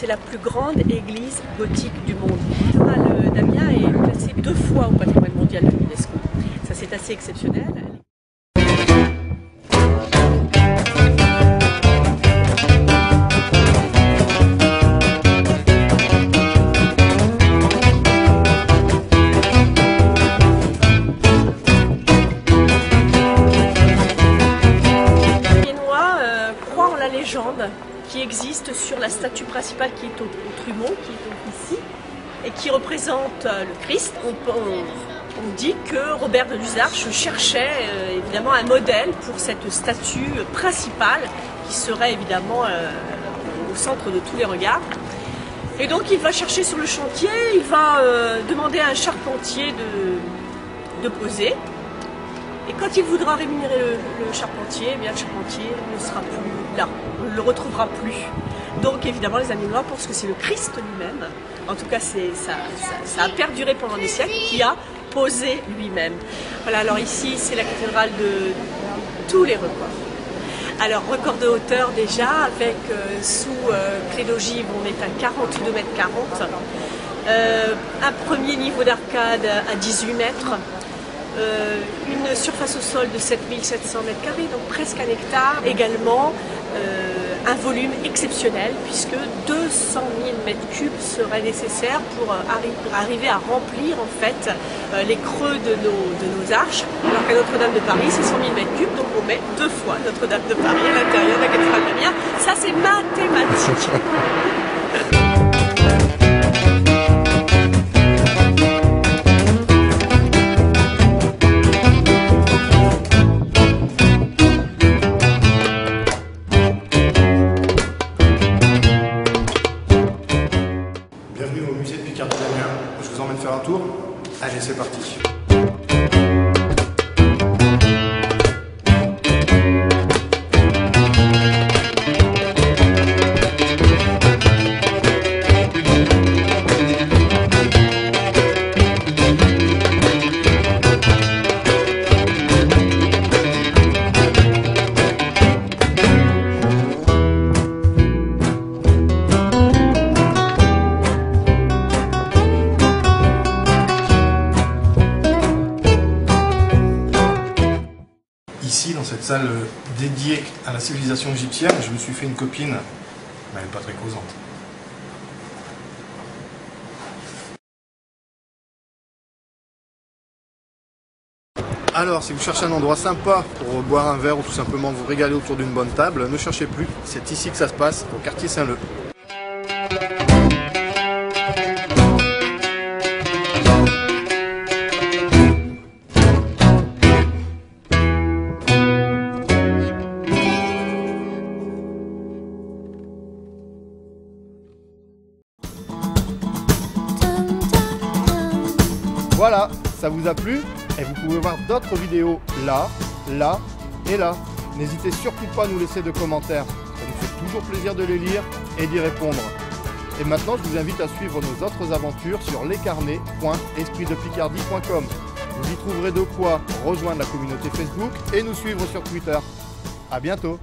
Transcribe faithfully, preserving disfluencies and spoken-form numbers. c'est la plus grande église gothique du monde. Le cathédrale d'Amiens est classée deux fois au patrimoine mondial de l'UNESCO. Ça, c'est assez exceptionnel. Qui existe sur la statue principale qui est au, au trumeau, qui est ici, et qui représente le Christ. On, on, on dit que Robert de Luzarche cherchait euh, évidemment un modèle pour cette statue principale qui serait évidemment euh, au centre de tous les regards. Et donc il va chercher sur le chantier, il va euh, demander à un charpentier de, de poser. Et quand il voudra rémunérer le, le charpentier, eh bien, le charpentier ne sera plus là, on ne le retrouvera plus. Donc évidemment les Amiénois pensent que c'est le Christ lui-même, en tout cas ça, ça, ça a perduré pendant des siècles, qui a posé lui-même. Voilà, alors ici c'est la cathédrale de tous les records. Alors record de hauteur déjà, avec euh, sous euh, clé d'ogive on est à quarante-deux mètres quarante, euh, un premier niveau d'arcade à dix-huit mètres, Euh, une surface au sol de sept mille sept cents mètres carrés, donc presque un hectare. Également euh, un volume exceptionnel puisque deux cent mille mètres cubes seraient nécessaires pour euh, arri arriver à remplir en fait euh, les creux de nos, de nos arches. Alors qu'à Notre-Dame de Paris c'est cent mille mètres cubes, donc on met deux fois Notre-Dame de Paris à l'intérieur de la cathédrale d'Amiens. Ça c'est mathématique. Je vous emmène faire un tour. Allez, c'est parti. Ici, dans cette salle dédiée à la civilisation égyptienne, je me suis fait une copine, mais elle n'est pas très causante. Alors, si vous cherchez un endroit sympa pour boire un verre ou tout simplement vous régaler autour d'une bonne table, ne cherchez plus, c'est ici que ça se passe, au quartier Saint-Leu. Voilà, ça vous a plu et vous pouvez voir d'autres vidéos là, là et là. N'hésitez surtout pas à nous laisser de commentaires, ça nous fait toujours plaisir de les lire et d'y répondre. Et maintenant, je vous invite à suivre nos autres aventures sur les carnets point esprit de picardie point com. Vous y trouverez de quoi rejoindre la communauté Facebook et nous suivre sur Twitter. À bientôt.